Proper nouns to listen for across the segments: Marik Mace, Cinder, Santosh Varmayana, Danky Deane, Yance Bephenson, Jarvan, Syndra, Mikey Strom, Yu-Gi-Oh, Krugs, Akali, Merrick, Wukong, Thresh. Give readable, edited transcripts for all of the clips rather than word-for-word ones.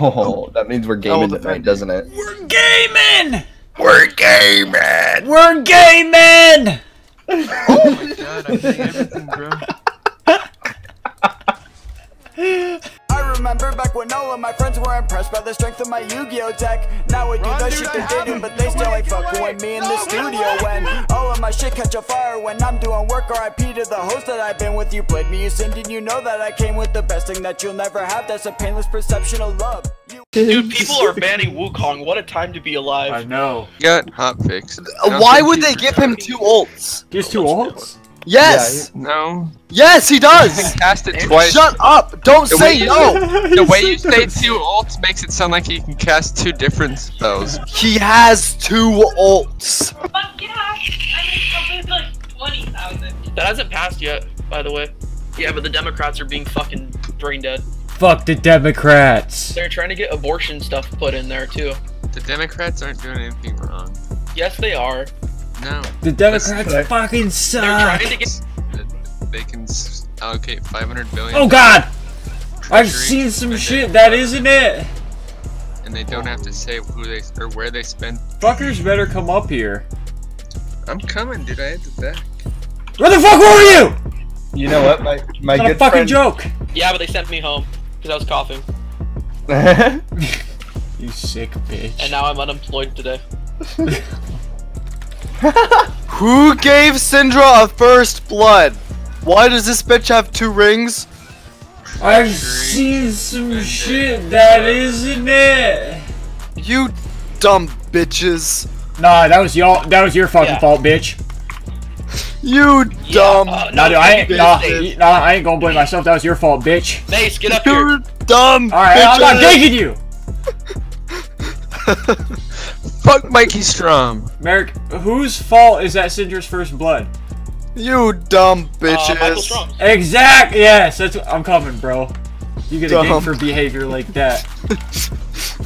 Oh, that means we're gaming tonight, doesn't it? We're gaming! We're gaming! We're gaming! Oh my god, I'm doing everything, bro. I remember back when all of my friends were impressed by the strength of my Yu-Gi-Oh tech. Now I do the shit they didn't, but they still ain't fucking with me in the studio when all of my shit catch a fire when I'm doing work. RIP to the host that I've been with. You played me, you sinned, and you know that I came with the best thing that you'll never have. That's a painless perception of love. Dude, people are banning Wukong. What a time to be alive. I know. Got hotfixed. Why would they give him 2 ults? He has 2 ults? Yes! Yeah, no. Yes, he does! He cast it twice. Shut up! Don't say no! The way you say 2 ults makes it sound like he can cast 2 different spells. He has 2 ults! But yeah, I mean, something's like 20,000. That hasn't passed yet, by the way. Yeah, but the Democrats are being fucking brain dead. Fuck the Democrats! They're trying to get abortion stuff put in there, too. The Democrats aren't doing anything wrong. Yes, they are. No. The Democrats fucking suck. They're trying to get. They can allocate $500 billion. Oh God! I've seen some shit. That isn't it. And they don't have to say who they or where they spend. Fuckers better come up here. I'm coming, dude. I hit the back. Where the fuck were you? You know what, my good friend. Not a fucking joke. Yeah, but they sent me home because I was coughing. You sick bitch. And now I'm unemployed today. Who gave Syndra a first blood? Why does this bitch have 2 rings? I've seen some shit that isn't it. You dumb bitches. Nah, that was y'all. That was your fucking fault, bitch. You dumb. Nah, dude, I ain't gonna blame myself. That was your fault, bitch. Mace, get up here. You dumb. All right, I'm not taking you. Fuck Mikey Strom. Merrick, whose fault is that Cinder's first blood? You dumb bitches. Exact. Yes, that's what I'm coming, bro. You get a game for behavior like that.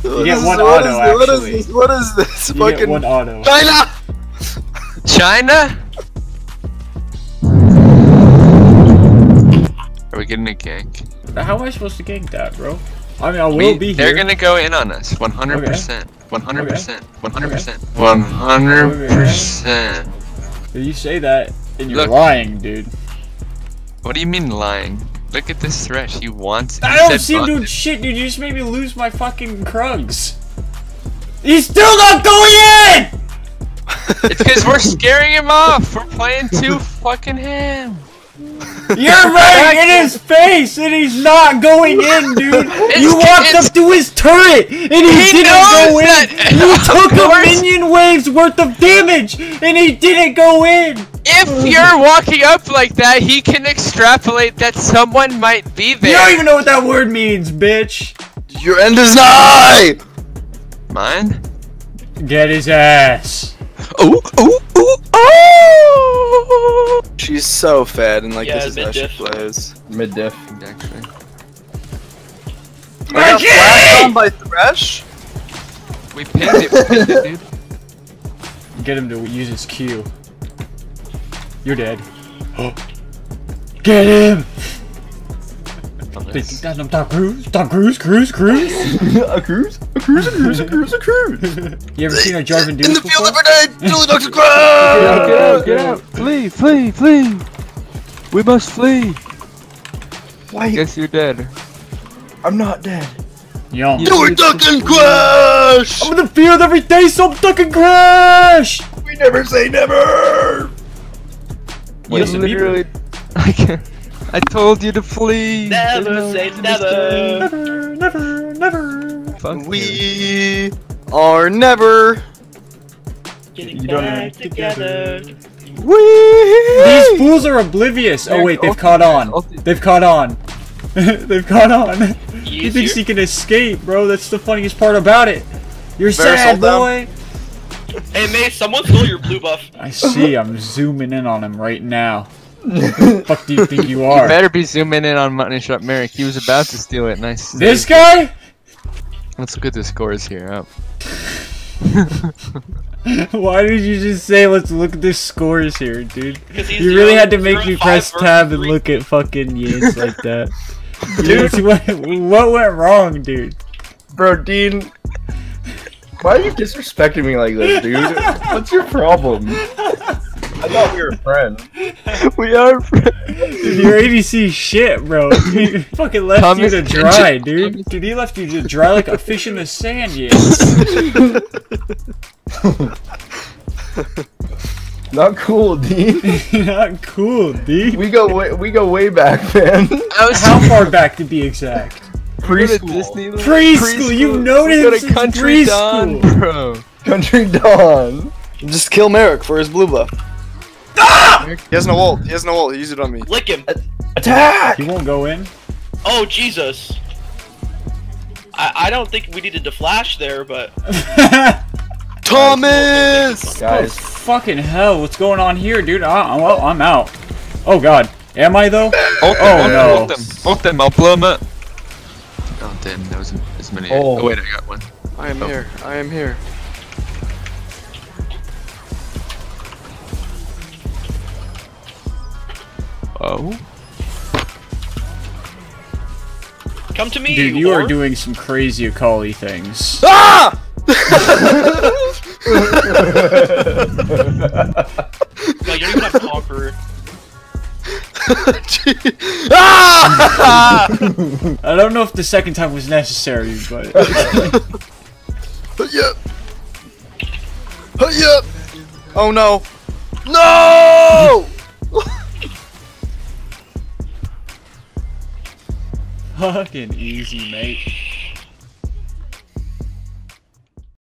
You get one auto, actually. What is this? You get one auto. China! China? Are we getting a gank? How am I supposed to gank that, bro? I mean, I will be here. They're gonna go in on us, 100%. 100%. 100%. 100%. You say that, and you're lying, dude. What do you mean lying? Look at this Thresh. He wants it. I don't see him doing shit, dude. You just made me lose my fucking Krugs. He's still not going in! It's because we're scaring him off. We're playing too fucking him. You're right in his face, and he's not going in, dude. You walked up to his turret, and he didn't go in. You took a minion wave's worth of damage, and he didn't go in. If you're walking up like that, he can extrapolate that someone might be there. You don't even know what that word means, bitch. Your end is nigh. Mine? Get his ass. Oh, oh, oh, oh! She's so fed, and like this is how she plays. Mid diff, actually. I got flashed on by Thresh. We pinned it, dude. Get him to use his Q. You're dead. Get him! Cruise. A cruise. You ever seen a Jarvan do this? In the field of grenade, Julie ducks a crowd! Get out. Flee. We must flee. Wait. Guess you're dead. I'm not dead. Yum. You're ducking crash! I'm in the field every day, so I'm ducking crash! We never say never! Wait, you literally... I can't... I told you to flee! Never say never! Never! Fuck we are never getting back together! Wee! These fools are oblivious! Oh wait, they've caught on! They've caught on! He thinks he can escape, bro! That's the funniest part about it! You're sad, boy! Hey Mace, someone stole your blue buff! I see, I'm zooming in on him right now. The fuck do you think you are? You better be zooming in on Money Shot Merrick. He was about to steal it. Nice. This guy? Let's look at the scores here. Why did you just say let's look at the scores here, dude? You really had to make me press tab and look at fucking Yance like that. Dude, what went wrong, dude? Bro, Dean, why are you disrespecting me like this, dude? What's your problem? I thought we were friends. We are friends. Dude, your ADC shit, bro. He fucking left Thomas you to dry, dude. Dude, he left you to dry like a fish in the sand, yeah. Not cool, D. Not cool, D. We go way back, man. How far back to be exact? Preschool. Preschool. You noticed it's country preschool, dawn, bro. Country dawn. Just kill Merrick for his blue buff. Ah! He has no ult. He has no ult. He used it on me. Lick him. Attack! He won't go in. Oh Jesus! I don't think we needed to flash there, but. Thomas! Guys. Oh, fucking hell! What's going on here, dude? Well, I'm out. Oh god. Am I though? Oh no! Ult them! I'll blow them up. Oh damn! That was as many. Oh wait, I got one. I am here. I am here. Oh. Come to me, dude! You are doing some crazy Akali things. Ah! No, you're not gonna conquer. Ah! I don't know if the second time was necessary, but. Hurry up! Hurry up! Oh no! No! Fucking easy, mate.